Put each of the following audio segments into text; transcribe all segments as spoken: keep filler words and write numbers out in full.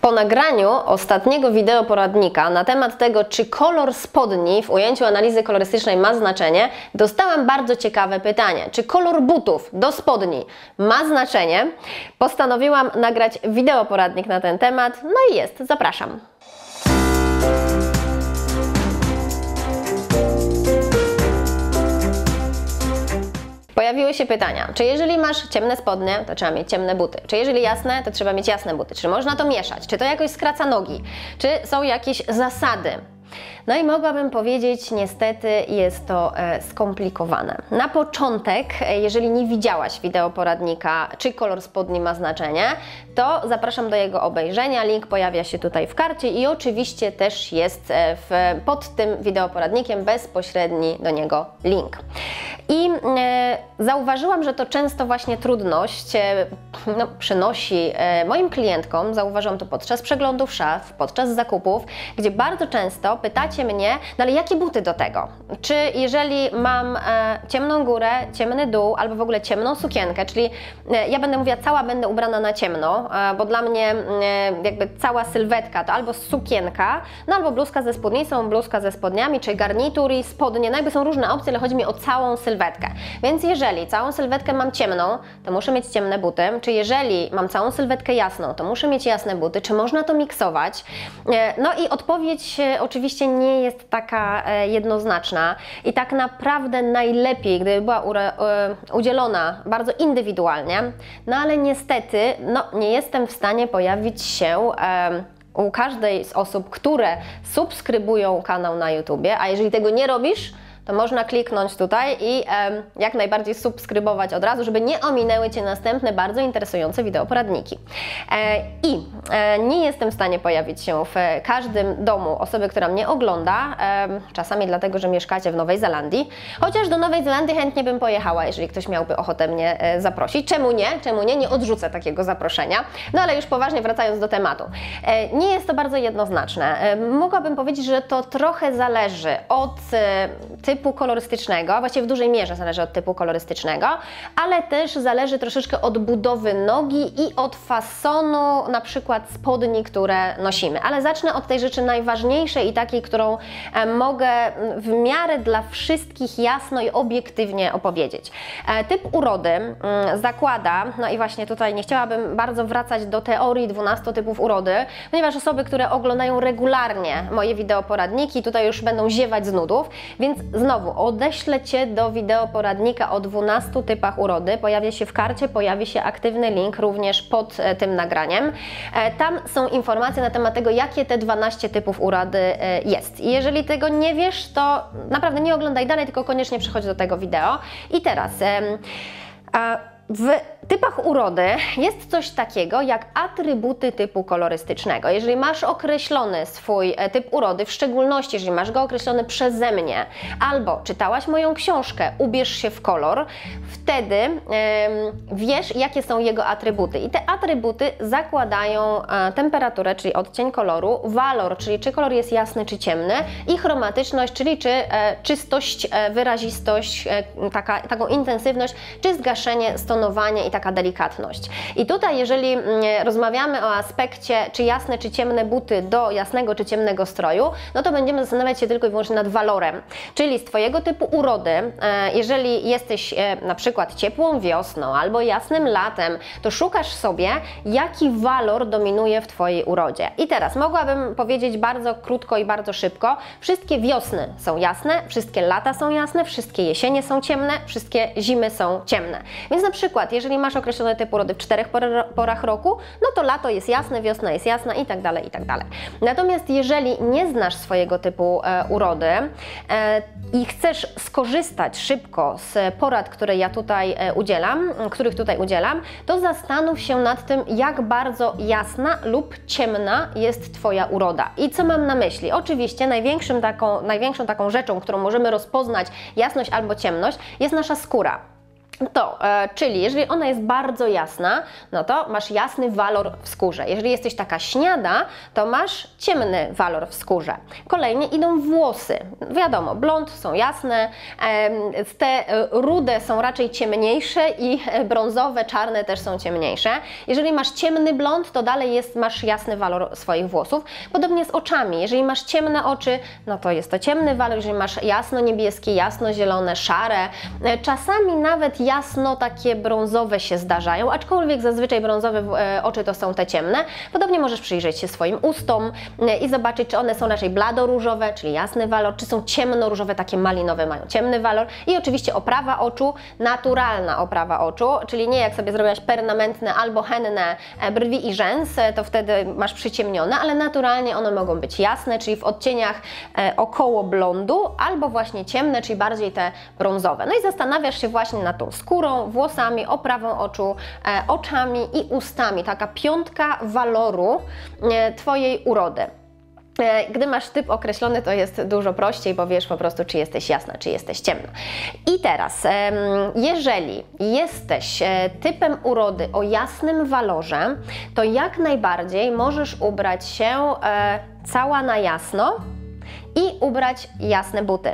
Po nagraniu ostatniego wideo poradnika na temat tego, czy kolor spodni w ujęciu analizy kolorystycznej ma znaczenie, dostałam bardzo ciekawe pytanie. Czy kolor butów do spodni ma znaczenie? Postanowiłam nagrać wideo poradnik na ten temat. No i jest, zapraszam. Pojawiły się pytania, czy jeżeli masz ciemne spodnie, to trzeba mieć ciemne buty, czy jeżeli jasne, to trzeba mieć jasne buty, czy można to mieszać, czy to jakoś skraca nogi, czy są jakieś zasady. No i mogłabym powiedzieć, niestety jest to skomplikowane. Na początek, jeżeli nie widziałaś wideo poradnika, czy kolor spodni ma znaczenie, to zapraszam do jego obejrzenia. Link pojawia się tutaj w karcie i oczywiście też jest w, pod tym wideo poradnikiem bezpośredni do niego link. I e, zauważyłam, że to często właśnie trudność e, no, przynosi e, moim klientkom. Zauważyłam to podczas przeglądów szaf, podczas zakupów, gdzie bardzo często pytacie mnie, no ale jakie buty do tego? Czy jeżeli mam e, ciemną górę, ciemny dół albo w ogóle ciemną sukienkę, czyli e, ja będę mówiła, cała będę ubrana na ciemno, e, bo dla mnie e, jakby cała sylwetka to albo sukienka, no albo bluzka ze spódnicą, bluzka ze spodniami, czy garnitur i spodnie, no jakby są różne opcje, ale chodzi mi o całą sylwetkę. Więc jeżeli całą sylwetkę mam ciemną, to muszę mieć ciemne buty, czy jeżeli mam całą sylwetkę jasną, to muszę mieć jasne buty, czy można to miksować? No i odpowiedź oczywiście nie jest taka jednoznaczna i tak naprawdę najlepiej, gdyby była udzielona bardzo indywidualnie, no ale niestety no, nie jestem w stanie pojawić się u każdej z osób, które subskrybują kanał na YouTubie, a jeżeli tego nie robisz, to można kliknąć tutaj i e, jak najbardziej subskrybować od razu, żeby nie ominęły Cię następne bardzo interesujące wideoporadniki. E, I e, nie jestem w stanie pojawić się w każdym domu osoby, która mnie ogląda, e, czasami dlatego, że mieszkacie w Nowej Zelandii, chociaż do Nowej Zelandii chętnie bym pojechała, jeżeli ktoś miałby ochotę mnie e, zaprosić. Czemu nie? Czemu nie? Nie odrzucę takiego zaproszenia. No ale już poważnie wracając do tematu. E, nie jest to bardzo jednoznaczne. E, mogłabym powiedzieć, że to trochę zależy od e, typu typu kolorystycznego, właściwie w dużej mierze zależy od typu kolorystycznego, ale też zależy troszeczkę od budowy nogi i od fasonu na przykład spodni, które nosimy. Ale zacznę od tej rzeczy najważniejszej i takiej, którą mogę w miarę dla wszystkich jasno i obiektywnie opowiedzieć. Typ urody zakłada, no i właśnie tutaj nie chciałabym bardzo wracać do teorii dwunastu typów urody, ponieważ osoby, które oglądają regularnie moje wideoporadniki, tutaj już będą ziewać z nudów, więc znowu, odeślę Cię do wideoporadnika o dwunastu typach urody. Pojawia się w karcie, pojawi się aktywny link również pod tym nagraniem. Tam są informacje na temat tego, jakie te dwanaście typów urody jest. I jeżeli tego nie wiesz, to naprawdę nie oglądaj dalej, tylko koniecznie przychodź do tego wideo. I teraz... A w typach urody jest coś takiego jak atrybuty typu kolorystycznego. Jeżeli masz określony swój typ urody, w szczególności jeżeli masz go określony przeze mnie, albo czytałaś moją książkę Ubierz się w kolor, wtedy yy, wiesz, jakie są jego atrybuty. I te atrybuty zakładają temperaturę, czyli odcień koloru, walor, czyli czy kolor jest jasny czy ciemny, i chromatyczność, czyli czy e, czystość, e, wyrazistość, e, taka, taką intensywność, czy zgaszenie, stonu i taka delikatność. I tutaj, jeżeli rozmawiamy o aspekcie, czy jasne, czy ciemne buty do jasnego, czy ciemnego stroju, no to będziemy zastanawiać się tylko i wyłącznie nad walorem. Czyli z Twojego typu urody, jeżeli jesteś na przykład ciepłą wiosną albo jasnym latem, to szukasz sobie, jaki walor dominuje w Twojej urodzie. I teraz mogłabym powiedzieć bardzo krótko i bardzo szybko, wszystkie wiosny są jasne, wszystkie lata są jasne, wszystkie jesienie są ciemne, wszystkie zimy są ciemne. Więc na przykład jeżeli masz określone typ urody w czterech porach roku, no to lato jest jasne, wiosna jest jasna i tak dalej, i tak dalej. Natomiast jeżeli nie znasz swojego typu e, urody e, i chcesz skorzystać szybko z porad, które ja tutaj e, udzielam, których tutaj udzielam, to zastanów się nad tym, jak bardzo jasna lub ciemna jest Twoja uroda. I co mam na myśli? Oczywiście największym taką, największą taką rzeczą, którą możemy rozpoznać jasność albo ciemność, jest nasza skóra. To, e, czyli jeżeli ona jest bardzo jasna, no to masz jasny walor w skórze. Jeżeli jesteś taka śniada, to masz ciemny walor w skórze. Kolejnie idą włosy. Wiadomo, blond są jasne, e, te rude są raczej ciemniejsze i brązowe, czarne też są ciemniejsze. Jeżeli masz ciemny blond, to dalej jest, masz jasny walor swoich włosów. Podobnie z oczami. Jeżeli masz ciemne oczy, no to jest to ciemny walor. Jeżeli masz jasno-niebieskie, jasno-zielone, szare, e, czasami nawet jasno takie brązowe się zdarzają, aczkolwiek zazwyczaj brązowe oczy to są te ciemne. Podobnie możesz przyjrzeć się swoim ustom i zobaczyć, czy one są raczej bladoróżowe, czyli jasny walor, czy są ciemnoróżowe, takie malinowe mają ciemny walor. I oczywiście oprawa oczu, naturalna oprawa oczu, czyli nie jak sobie zrobiłaś permanentne albo henne brwi i rzęs, to wtedy masz przyciemnione, ale naturalnie one mogą być jasne, czyli w odcieniach około blondu, albo właśnie ciemne, czyli bardziej te brązowe. No i zastanawiasz się właśnie nad tą skórą, włosami, oprawą oczu, e, oczami i ustami. Taka piątka waloru e, Twojej urody. Gdy masz typ określony, to jest dużo prościej, bo wiesz po prostu, czy jesteś jasna, czy jesteś ciemna. I teraz, jeżeli jesteś typem urody o jasnym walorze, to jak najbardziej możesz ubrać się cała na jasno i ubrać jasne buty.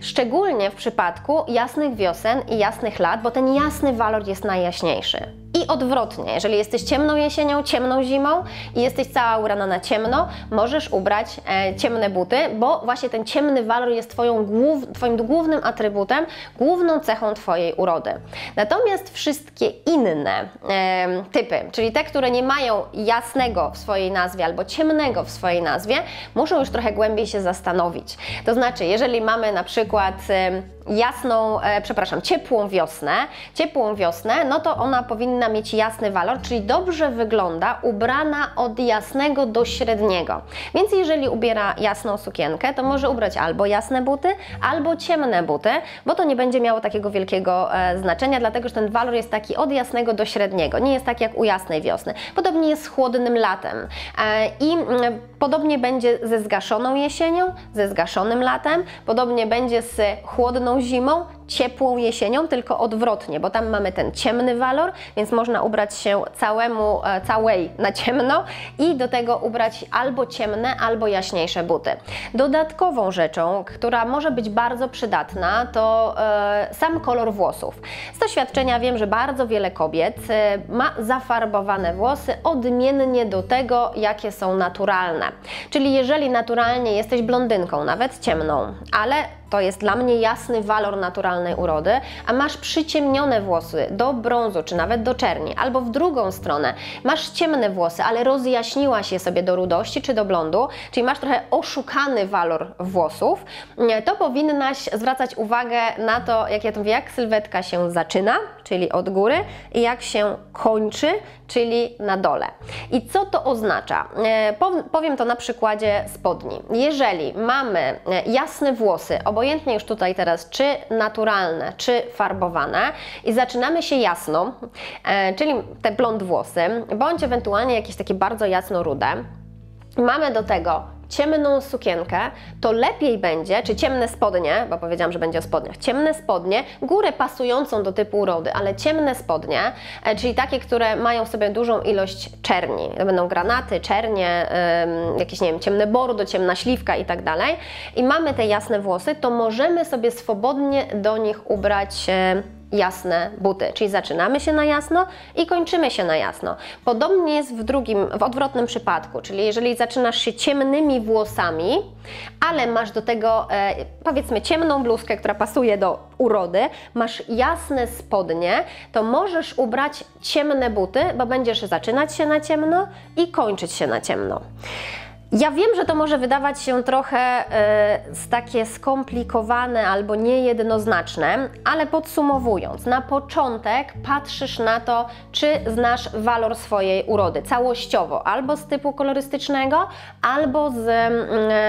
Szczególnie w przypadku jasnych wiosen i jasnych lat, bo ten jasny walor jest najjaśniejszy. I odwrotnie, jeżeli jesteś ciemną jesienią, ciemną zimą i jesteś cała urana na ciemno, możesz ubrać e, ciemne buty, bo właśnie ten ciemny walor jest twoją głów, Twoim głównym atrybutem, główną cechą Twojej urody. Natomiast wszystkie inne e, typy, czyli te, które nie mają jasnego w swojej nazwie albo ciemnego w swojej nazwie, muszą już trochę głębiej się zastanowić. To znaczy, jeżeli mamy na przykład e, jasną, e, przepraszam, ciepłą wiosnę, ciepłą wiosnę, no to ona powinna mieć jasny walor, czyli dobrze wygląda ubrana od jasnego do średniego. Więc jeżeli ubiera jasną sukienkę, to może ubrać albo jasne buty, albo ciemne buty, bo to nie będzie miało takiego wielkiego e, znaczenia, dlatego że ten walor jest taki od jasnego do średniego. Nie jest tak jak u jasnej wiosny. Podobnie jest z chłodnym latem. E, I e, podobnie będzie ze zgaszoną jesienią, ze zgaszonym latem, podobnie będzie z chłodną zimą, ciepłą jesienią, tylko odwrotnie, bo tam mamy ten ciemny walor, więc można ubrać się całemu, całej na ciemno i do tego ubrać albo ciemne, albo jaśniejsze buty. Dodatkową rzeczą, która może być bardzo przydatna, to e, sam kolor włosów. Z doświadczenia wiem, że bardzo wiele kobiet e, ma zafarbowane włosy odmiennie do tego, jakie są naturalne. Czyli jeżeli naturalnie jesteś blondynką, nawet ciemną, ale to jest dla mnie jasny walor naturalnej urody, a masz przyciemnione włosy do brązu, czy nawet do czerni, albo w drugą stronę, masz ciemne włosy, ale rozjaśniłaś je sobie do rudości, czy do blondu, czyli masz trochę oszukany walor włosów, to powinnaś zwracać uwagę na to, jak ja to mówię, jak sylwetka się zaczyna, czyli od góry, i jak się kończy, czyli na dole. I co to oznacza? Powiem to na przykładzie spodni. Jeżeli mamy jasne włosy, obojętnie już tutaj teraz, czy naturalne, czy farbowane, i zaczynamy się jasno, e, czyli te blond włosy, bądź ewentualnie jakieś takie bardzo jasno rude, mamy do tego ciemną sukienkę, to lepiej będzie, czy ciemne spodnie, bo powiedziałam, że będzie o spodniach, ciemne spodnie, górę pasującą do typu urody, ale ciemne spodnie, e, czyli takie, które mają w sobie dużą ilość czerni. To będą granaty, czernie, y, jakieś, nie wiem, ciemne bordo, ciemna śliwka i tak dalej. I mamy te jasne włosy, to możemy sobie swobodnie do nich ubrać y, jasne buty, czyli zaczynamy się na jasno i kończymy się na jasno. Podobnie jest w drugim, w odwrotnym przypadku, czyli jeżeli zaczynasz się ciemnymi włosami, ale masz do tego e, powiedzmy ciemną bluzkę, która pasuje do urody, masz jasne spodnie, to możesz ubrać ciemne buty, bo będziesz zaczynać się na ciemno i kończyć się na ciemno. Ja wiem, że to może wydawać się trochę y, takie skomplikowane albo niejednoznaczne, ale podsumowując, na początek patrzysz na to, czy znasz walor swojej urody całościowo, albo z typu kolorystycznego, albo z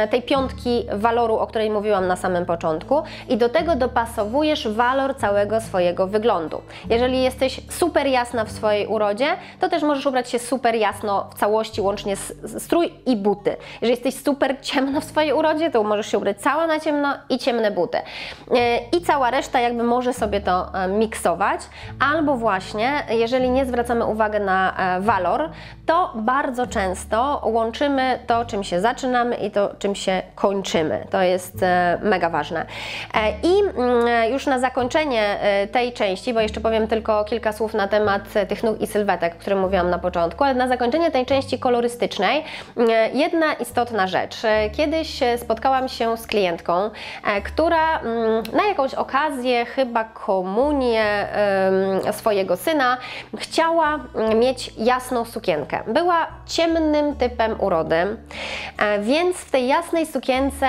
y, tej piątki waloru, o której mówiłam na samym początku, i do tego dopasowujesz walor całego swojego wyglądu. Jeżeli jesteś super jasna w swojej urodzie, to też możesz ubrać się super jasno w całości, łącznie z, z strój i buty. buty. Jeżeli jesteś super ciemna w swojej urodzie, to możesz się ubrać cała na ciemno i ciemne buty. I cała reszta jakby może sobie to miksować. Albo właśnie, jeżeli nie zwracamy uwagi na walor, to bardzo często łączymy to, czym się zaczynamy i to, czym się kończymy. To jest mega ważne. I już na zakończenie tej części, bo jeszcze powiem tylko kilka słów na temat tych nóg i sylwetek, o których mówiłam na początku, ale na zakończenie tej części kolorystycznej jedna istotna rzecz. Kiedyś spotkałam się z klientką, która na jakąś okazję, chyba komunię swojego syna, chciała mieć jasną sukienkę. Była ciemnym typem urody, więc w tej jasnej sukience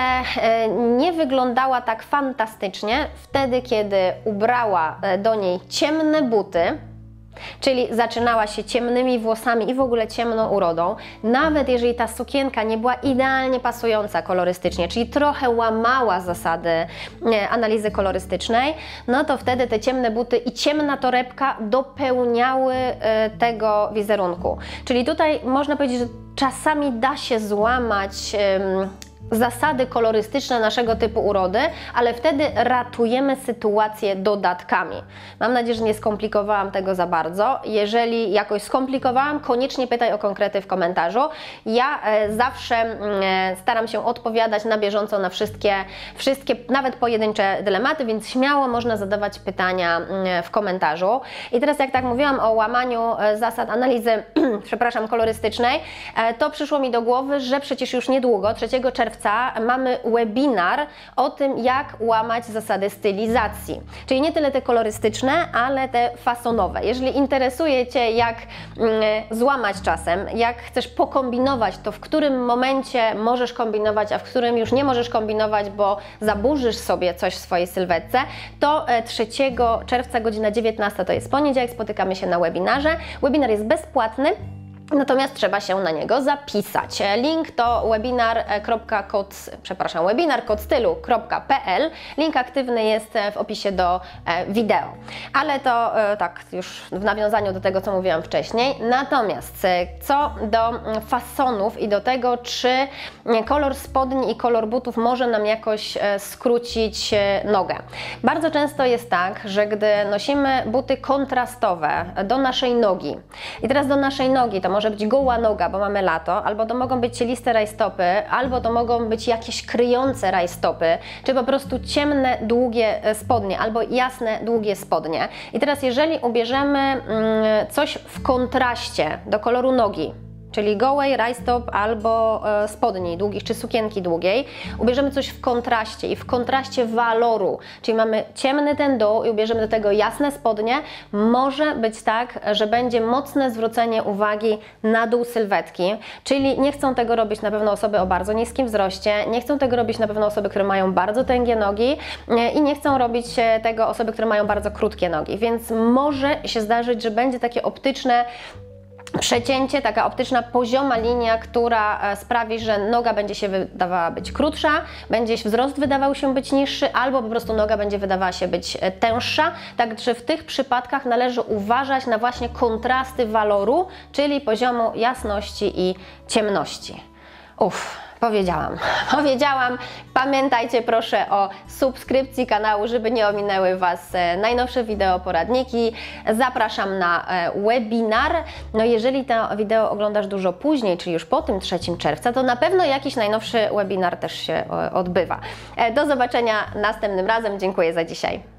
nie wyglądała tak fantastycznie wtedy, kiedy ubrała do niej ciemne buty, czyli zaczynała się ciemnymi włosami i w ogóle ciemną urodą, nawet jeżeli ta sukienka nie była idealnie pasująca kolorystycznie, czyli trochę łamała zasady analizy kolorystycznej, no to wtedy te ciemne buty i ciemna torebka dopełniały tego wizerunku. Czyli tutaj można powiedzieć, że czasami da się złamać zasady kolorystyczne naszego typu urody, ale wtedy ratujemy sytuację dodatkami. Mam nadzieję, że nie skomplikowałam tego za bardzo. Jeżeli jakoś skomplikowałam, koniecznie pytaj o konkrety w komentarzu. Ja zawsze staram się odpowiadać na bieżąco na wszystkie, wszystkie nawet pojedyncze dylematy, więc śmiało można zadawać pytania w komentarzu. I teraz, jak tak mówiłam o łamaniu zasad analizy, przepraszam, kolorystycznej, to przyszło mi do głowy, że przecież już niedługo, trzeciego czerwca, mamy webinar o tym, jak łamać zasady stylizacji. Czyli nie tyle te kolorystyczne, ale te fasonowe. Jeżeli interesuje Cię, jak złamać czasem, jak chcesz pokombinować, to w którym momencie możesz kombinować, a w którym już nie możesz kombinować, bo zaburzysz sobie coś w swojej sylwetce, to trzeciego czerwca godzina dziewiętnasta, to jest poniedziałek, spotykamy się na webinarze. Webinar jest bezpłatny, natomiast trzeba się na niego zapisać. Link to webinar kropka kod stylu kropka p l. Link aktywny jest w opisie do wideo. Ale to tak już w nawiązaniu do tego, co mówiłam wcześniej. Natomiast co do fasonów i do tego, czy kolor spodni i kolor butów może nam jakoś skrócić nogę. Bardzo często jest tak, że gdy nosimy buty kontrastowe do naszej nogi i teraz do naszej nogi to może być goła noga, bo mamy lato, albo to mogą być cieliste rajstopy, albo to mogą być jakieś kryjące rajstopy, czy po prostu ciemne, długie spodnie, albo jasne, długie spodnie. I teraz jeżeli ubierzemy coś w kontraście do koloru nogi, czyli gołej, rajstop albo spodni długich, czy sukienki długiej, ubierzemy coś w kontraście i w kontraście waloru, czyli mamy ciemny ten dół i ubierzemy do tego jasne spodnie, może być tak, że będzie mocne zwrócenie uwagi na dół sylwetki, czyli nie chcą tego robić na pewno osoby o bardzo niskim wzroście, nie chcą tego robić na pewno osoby, które mają bardzo tęgie nogi i nie chcą robić tego osoby, które mają bardzo krótkie nogi, więc może się zdarzyć, że będzie takie optyczne przecięcie, taka optyczna pozioma linia, która sprawi, że noga będzie się wydawała być krótsza, będzie wzrost wydawał się być niższy, albo po prostu noga będzie wydawała się być tęższa. Także w tych przypadkach należy uważać na właśnie kontrasty waloru, czyli poziomu jasności i ciemności. Uff. Powiedziałam, powiedziałam. Pamiętajcie proszę o subskrypcji kanału, żeby nie ominęły Was najnowsze wideo poradniki. Zapraszam na webinar. No jeżeli to wideo oglądasz dużo później, czyli już po tym trzeciego czerwca, to na pewno jakiś najnowszy webinar też się odbywa. Do zobaczenia następnym razem. Dziękuję za dzisiaj.